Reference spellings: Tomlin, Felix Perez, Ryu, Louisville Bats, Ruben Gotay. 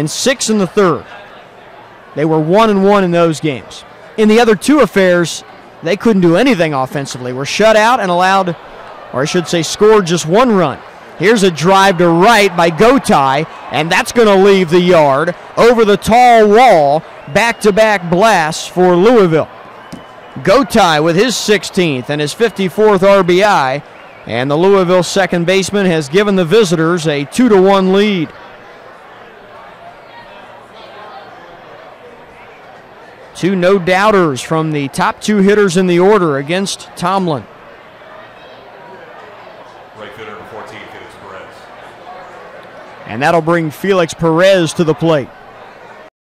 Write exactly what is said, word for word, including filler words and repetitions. and six in the third. They were one and one in those games. In the other two affairs, they couldn't do anything offensively. Were shut out and allowed, or I should say scored just one run. Here's a drive to right by Gotay, and that's going to leave the yard. Over the tall wall, back-to-back blasts for Louisville. Gotay with his sixteenth and his fifty-fourth R B I, and the Louisville second baseman has given the visitors a two to one lead. Two no-doubters from the top two hitters in the order against Tomlin. Right fielder number fourteen, Felix Perez. And that'll bring Felix Perez to the plate.